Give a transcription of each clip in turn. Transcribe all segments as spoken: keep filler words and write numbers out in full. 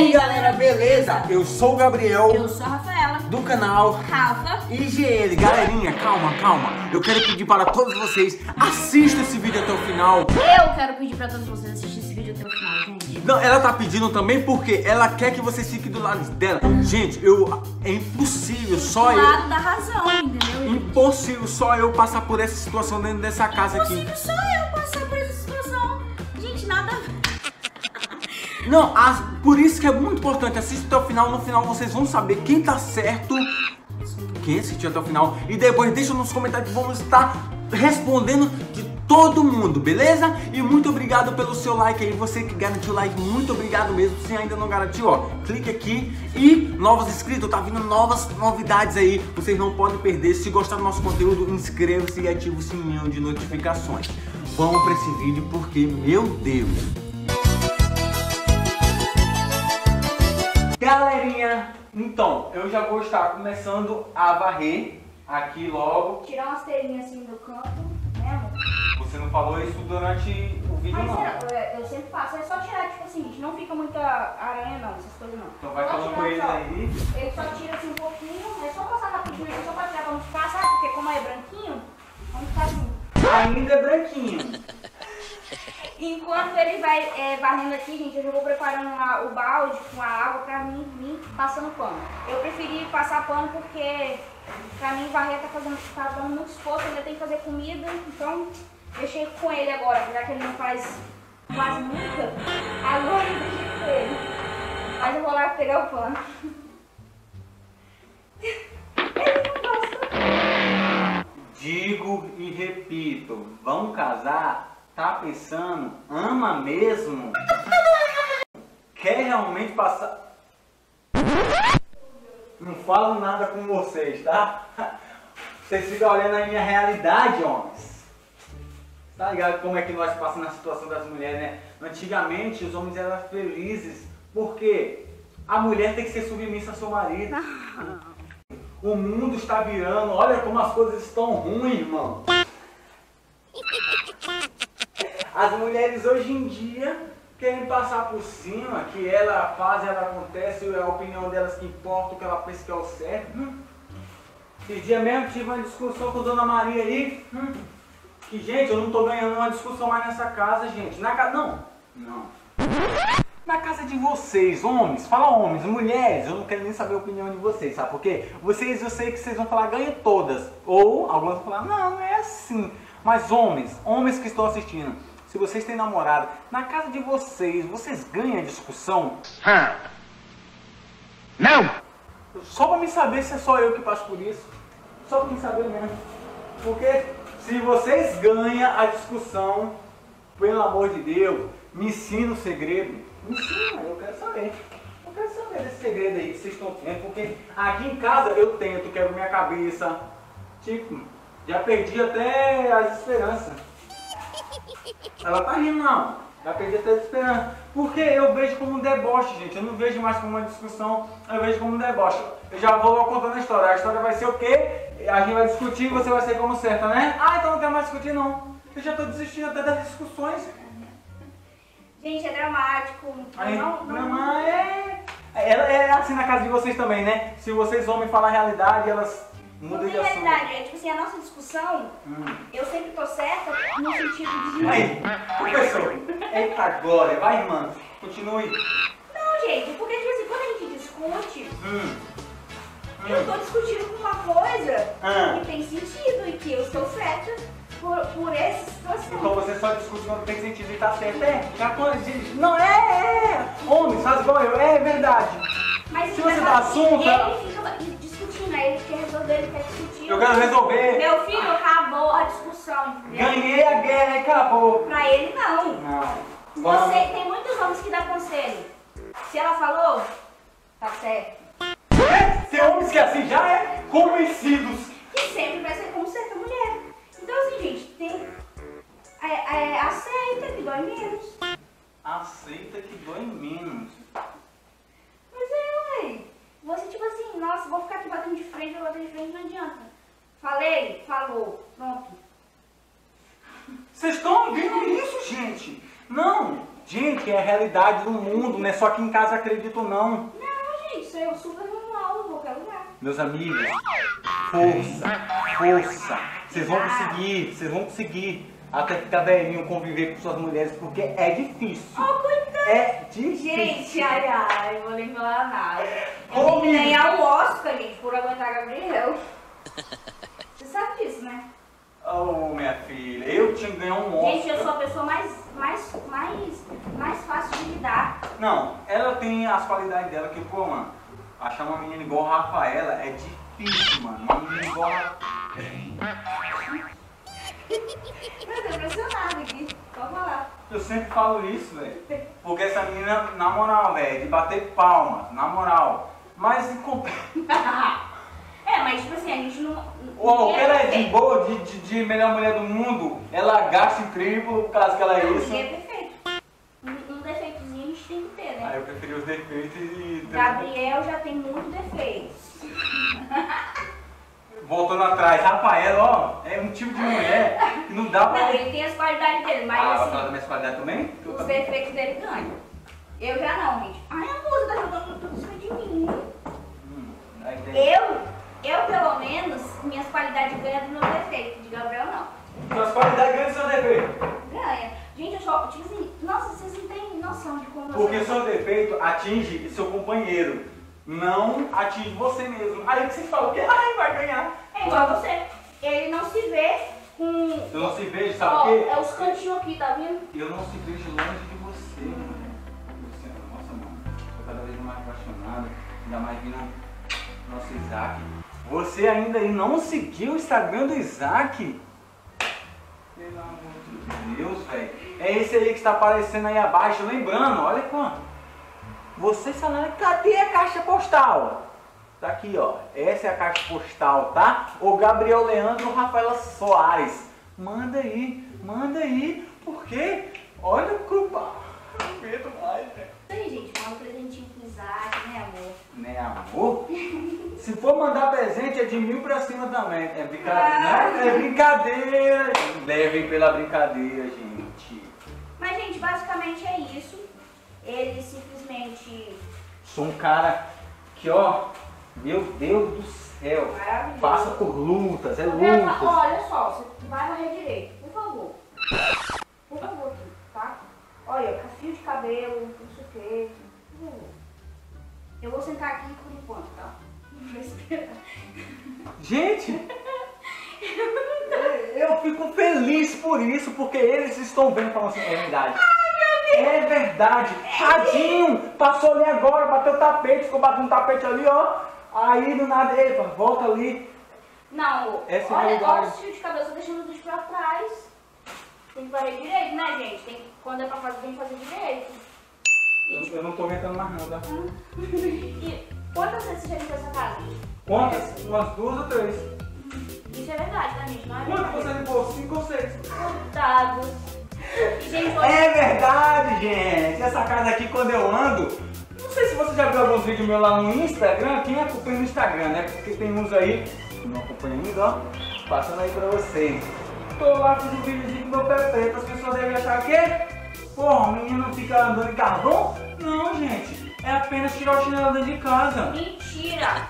aí, galera, beleza? Eu sou o Gabriel. Eu sou a Rafaela. Do canal RAFA E G L. Galerinha, calma, calma. Eu quero pedir para todos vocês, assistam esse vídeo até o final. Eu quero pedir para todos vocês assistirem esse vídeo até o final, gente. Não, ela tá pedindo também porque ela quer que vocês fiquem do lado dela. Gente, eu... é impossível, só eu... Do lado da razão, entendeu? Impossível só eu passar por essa situação dentro dessa casa aqui. Impossível só eu passar por essa situação. Gente, nada... Não, as, por isso que é muito importante, assista até o final, no final vocês vão saber quem tá certo, quem assistiu até o final, e depois deixa nos comentários, vamos estar respondendo de todo mundo, beleza? E muito obrigado pelo seu like aí, você que garantiu o like, muito obrigado mesmo, se ainda não garantiu, ó, clique aqui, e novos inscritos, tá vindo novas novidades aí, vocês não podem perder, se gostar do nosso conteúdo, inscreva-se e ative o sininho de notificações. Vamos pra esse vídeo, porque, meu Deus... Galerinha, então, eu já vou estar começando a varrer aqui logo. Tirar umas telhinhas assim do canto, né, amor? Você não falou isso durante o vídeo, mas, não? Eu, eu sempre faço, é só tirar, tipo assim, não fica muita aranha não, essas coisas não. Então vai falando com ele aí. Ele só tira assim um pouquinho, é só passar rapidinho, é só pra tirar pra não ficar, sabe? Porque como é branquinho, vamos ficar assim. Ainda é branquinho. Enquanto ele vai é, varrendo aqui, gente, eu já vou preparando uma, o balde com a água pra mim vir passando pano. Eu preferi passar pano porque pra mim varrer tá, fazendo, tá dando muito esforço, ainda tem que fazer comida, então deixei com ele agora, já que ele não faz quase nunca, agora eu deixei com ele. Mas eu vou lá pegar o pano. Ele não gosta. Digo e repito, vão casar? Tá pensando? Ama mesmo? Quer realmente passar? Não falo nada com vocês, tá? Vocês ficam olhando a minha realidade, homens. Tá ligado como é que nós passamos na situação das mulheres, né? Antigamente os homens eram felizes porque a mulher tem que ser submissa ao seu marido. O mundo está virando, olha como as coisas estão ruins, irmão. As mulheres hoje em dia querem passar por cima, que ela faz, ela acontece, é a opinião delas que importa, o que ela pensa que é o certo. Hum. Esse dia mesmo tive uma discussão com a Dona Maria aí, hum. que gente, eu não tô ganhando uma discussão mais nessa casa, gente. Na casa, não. Não. Na casa de vocês, homens, fala homens, mulheres, eu não quero nem saber a opinião de vocês, sabe por quê? Vocês, eu sei que vocês vão falar, ganha todas. Ou, algumas vão falar, não, não é assim. Mas homens, homens que estão assistindo, se vocês têm namorado, na casa de vocês, vocês ganham a discussão? Não! Só pra me saber se é só eu que passo por isso. Só pra me saber mesmo. Porque se vocês ganham a discussão, pelo amor de Deus, me ensina o segredo. Me ensina, eu quero saber. Eu quero saber desse segredo aí que vocês estão tendo. Porque aqui em casa eu tento, quebro minha cabeça. Tipo, já perdi até as esperanças. Ela tá rindo, não. Já perdi até esperança. Porque eu vejo como um deboche, gente. Eu não vejo mais como uma discussão, eu vejo como um deboche. Eu já vou logo contando a história. A história vai ser o quê? A gente vai discutir e você vai ser como certa, né? Ah, então não quero mais discutir, não. Eu já tô desistindo até das discussões. Gente, é dramático. Aí, não, não, não. É... Ela é assim na casa de vocês também, né? Se vocês homens falam a realidade, elas... Não tem realidade, é tipo assim, a nossa discussão, hum. eu sempre tô certa no sentido de... Aí, professor, eita glória, vai irmã, continue. Não, gente, porque tipo assim, quando a gente discute, hum. eu tô discutindo com uma coisa hum. que tem sentido e que eu estou certa por, por essa situação. Então você só discute quando tem sentido e tá certa, é? Já gente, não, é, é, é, homens, faz igual eu, é verdade. Mas se você tá assunto... Ele quer resolver, ele quer discutir. Eu quero resolver. Meu filho, acabou a discussão. Entendeu? Ganhei a guerra e acabou. Pra ele, não. Não. Você, tem muitos homens que dão conselho. Se ela falou, tá certo. É, tem homens que assim já é convencidos. Que sempre vai ser como certa mulher. Então, assim, gente, tem. É, é, aceita que dói menos. Aceita que dói menos. Você tipo assim, nossa, vou ficar aqui batendo de frente, vou bater de frente, não adianta. Falei, falou, pronto. Vocês estão ouvindo isso, gente? Não, gente, porque é realidade do mundo, não é só que em casa acredito não. Não, gente, isso é super normal em qualquer lugar. Meus amigos, força, força. Vocês vão conseguir, vocês vão conseguir. Até ficar velhinho, conviver com suas mulheres, porque é difícil. Oh, coitado. É difícil. Gente, ai, ai, eu vou lembrar nada. Como ganhar o Oscar, gente, por aguentar Gabriel. Você sabe disso, né? Oh, minha filha, eu tinha que ganhar um Oscar. Gente, eu sou a pessoa mais, mais, mais, mais fácil de lidar. Não, ela tem as qualidades dela que, pô, mano, achar uma menina igual a Rafaela é difícil, mano. Uma menina igual a... Eu tô impressionado aqui, pode falar. Eu sempre falo isso, velho. Porque essa menina, na moral, velho, de bater palmas, na moral. Mas se comprar. É, mas tipo assim, a gente não. Ou ela é de boa, de, de, de melhor mulher do mundo, ela gasta em triplo, caso que ela é isso. Ninguém é perfeito. Um, um defeitozinho a gente tem que ter, né? Ah, eu preferi os defeitos e. Gabriel já tem muitos defeitos. Voltando atrás, Rafaela, ó, é um tipo de mulher que não dá pra... Não, ele tem as qualidades dele, mas ah, assim... Ah, as minhas qualidades também? Os tá... defeitos dele ganham. Eu já não, gente. Ai, amor, você tá jogando tudo isso de mim. Hum, eu, eu, pelo menos, minhas qualidades ganham do meu defeito. De Gabriel, não. Suas qualidades ganham do seu defeito? Ganha. Gente, eu só... Tipo assim, nossa, vocês não têm noção de como... Porque o seu defeito atinge seu companheiro. Não atinge você mesmo. Aí que você fala que ai, vai ganhar. É igual a você. Ele não se vê com... Eu não se vejo, sabe o quê? É os cantinhos aqui, tá vendo? Eu não se vejo longe de você, hum. Mano. Nossa, mano. Tô cada vez mais apaixonado. Ainda mais vindo o nosso Isaac. Você ainda não seguiu o Instagram do Isaac? Pelo amor de Deus, velho. É esse aí que está aparecendo aí abaixo. Lembrando, olha quanto. Você falando, cadê a caixa postal? Tá aqui, ó. Essa é a caixa postal, tá? O Gabriel Leandro Rafaela Soares. Manda aí, manda aí. Porque, olha o cupá. Não aguento mais, né? Aí, gente, manda um presentinho pro Isaac, né, amor? Né, amor? Se for mandar presente, é de mil pra cima também. É brincadeira, né? É brincadeira. Levem pela brincadeira, gente. Mas, gente, basicamente é isso. Ele simplesmente... Sou um cara que, ó, meu Deus do céu, passa por lutas, é lutas. Olha só, você vai varrer direito, por favor. Por favor, aqui, tá? Olha, fio de cabelo, não sei o que, por favor. Eu vou sentar aqui por enquanto, tá? Não vou esperar. Gente! Eu fico feliz por isso, porque eles estão vendo pra nossa realidade. É verdade, tadinho, passou ali agora, bateu o tapete, ficou batendo o tapete ali, ó. Aí do nada, epa, volta ali. Não, essa olha, é olha o fio de cabelo, só deixando tudo pra trás. Tem que fazer direito, né, gente? Tem, quando é pra fazer, tem que fazer direito. E, eu, tipo, eu não tô aguentando mais não, tá? E quantas vezes você já limpou essa casa? Quantas? Umas duas ou três. Isso é verdade, né, gente? Não é quanto você limpou? Cinco ou seis? Coitado. Gente, hoje... É verdade, gente. Essa casa aqui, quando eu ando, não sei se você já viu alguns vídeos meus lá no Instagram. Quem acompanha no Instagram, né? Porque tem uns aí que não acompanha ainda, ó. Passando aí pra vocês. Tô lá com um vídeo com meu pé preto. As pessoas devem achar que, porra, o menino não fica andando em carvão? Não, gente. É apenas tirar o chinelo dentro de casa. Mentira!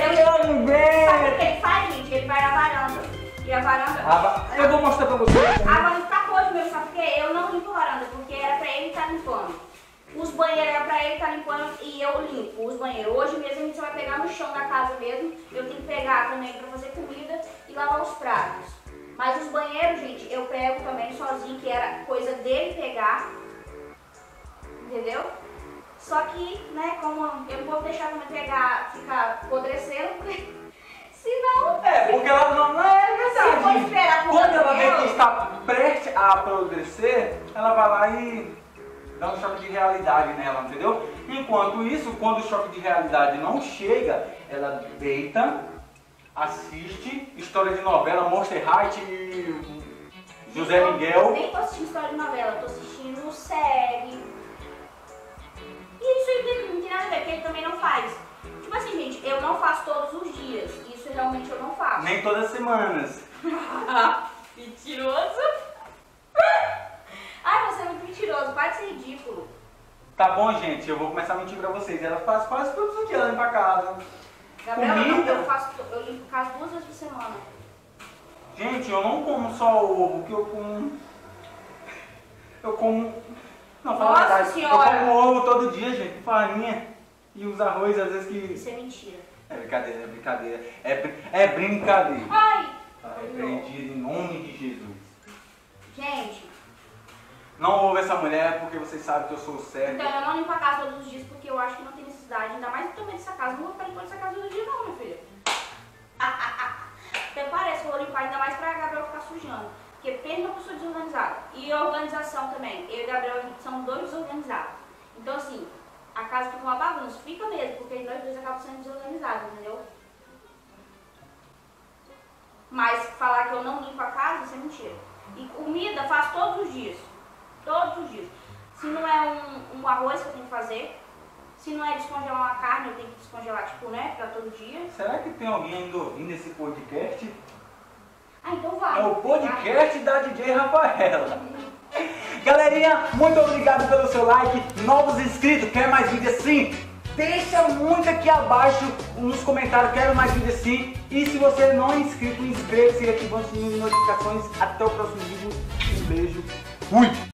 Eu não vejo. Sabe o que ele faz, gente? Ele vai na varanda. E a varanda? A, eu vou mostrar pra vocês. A varanda tá podre mesmo, sabe por quê? Eu não limpo a varanda, porque era pra ele estar tá limpando. Os banheiros era pra ele estar tá limpando e eu limpo os banheiros. Hoje mesmo a gente vai pegar no chão da casa mesmo. Eu tenho que pegar também pra fazer comida e lavar os pratos. Mas os banheiros, gente, eu pego também sozinho, que era coisa dele pegar. Entendeu? Só que, né, como eu não vou deixar também pegar, ficar apodrecendo, porque... Se não... É, porque ela não, não é verdade. Quando ela vê que está prestes a apodrecer, ela vai lá e dá um choque de realidade nela, entendeu? Enquanto isso, quando o choque de realidade não chega, ela deita, assiste história de novela, Monster High e José Miguel. Eu nem tô assistindo história de novela, tô assistindo série. E isso aí não tem nada a ver, porque ele também não faz. Tipo assim, gente, eu não faço todos os dias. Realmente eu não faço. Nem todas as semanas. Mentiroso. Ai, você é muito mentiroso. ridículo. Tá bom, gente, eu vou começar a mentir pra vocês. Ela faz quase todos os dias, ela limpa a casa. Gabriel, comida... eu, faço, eu limpo a casa duas vezes por semana. Gente, eu não como só ovo, que eu como... Eu como... Não, fala a verdade. Senhora. Eu como ovo todo dia, gente, farinha e os arroz, às vezes que... Isso é mentira. É brincadeira, é brincadeira. É, br... é brincadeira. Ai! Arrependido em nome de Jesus. Gente... Não ouve essa mulher porque vocês sabem que eu sou certo. Então, eu não limpo a casa todos os dias porque eu acho que não tem necessidade. Ainda mais que eu tô vendo essa casa. Não vou ficar limpando essa casa todo dia não, meu filho. Ah, ah, ah. Até parece que eu vou limpar ainda mais pra Gabriel ficar sujando. Porque pensa que eu sou desorganizada. E a organização também. Eu e Gabriel são dois desorganizados. Então, assim, a casa fica uma bagunça. Fica mesmo, porque nós dois acabamos sendo desorganizados, entendeu? Mas falar que eu não limpo a casa, isso é mentira. E comida faço todos os dias. Todos os dias. Se não é um, um arroz que eu tenho que fazer, se não é descongelar uma carne, eu tenho que descongelar, tipo, né, pra todo dia. Será que tem alguém ainda ouvindo esse podcast? Ah, então vai. É o podcast vai. Da D J Rafaela. Galerinha, muito obrigado pelo seu like. Novos inscritos, quer mais vídeo assim? Deixa muito aqui abaixo nos comentários, quero mais vídeo assim. E se você não é inscrito, inscreva-se e ative o sininho de notificações. Até o próximo vídeo. Um beijo. Fui!